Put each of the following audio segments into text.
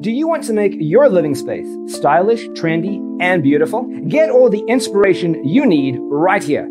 Do you want to make your living space stylish, trendy, and beautiful? Get all the inspiration you need right here.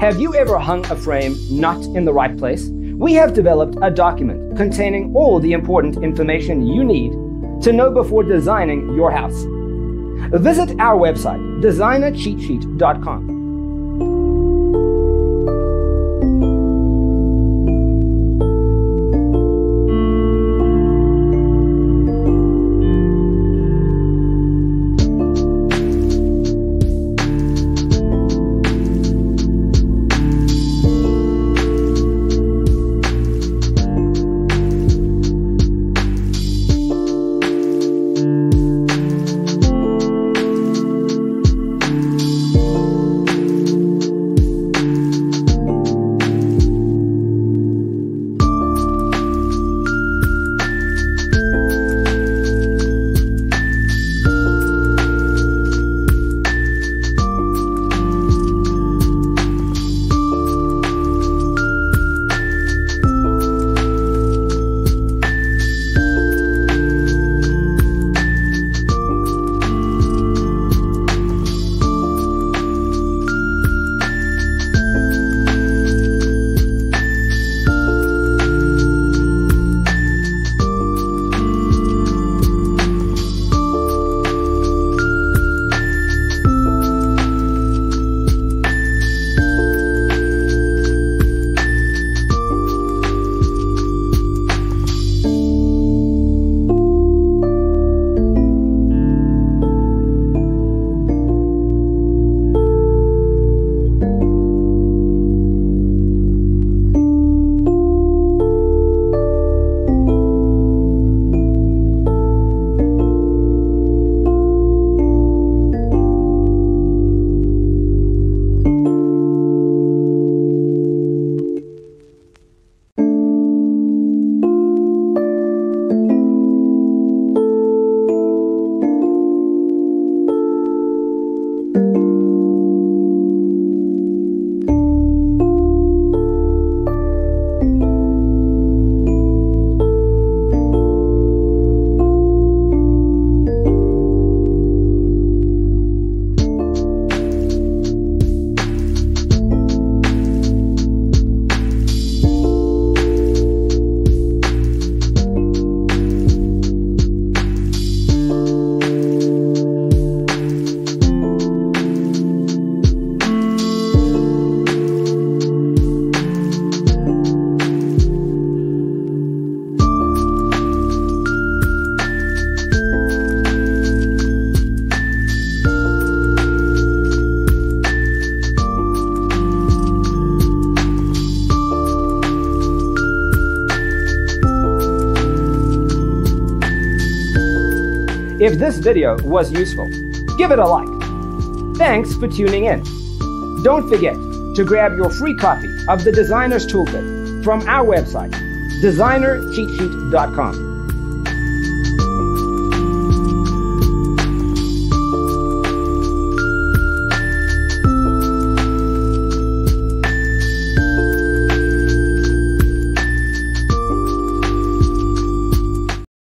Have you ever hung a frame not in the right place? We have developed a document containing all the important information you need to know before designing your house. Visit our website, designercheatsheet.com. If this video was useful, give it a like. Thanks for tuning in. Don't forget to grab your free copy of the Designer's Toolkit from our website, designercheatsheet.com.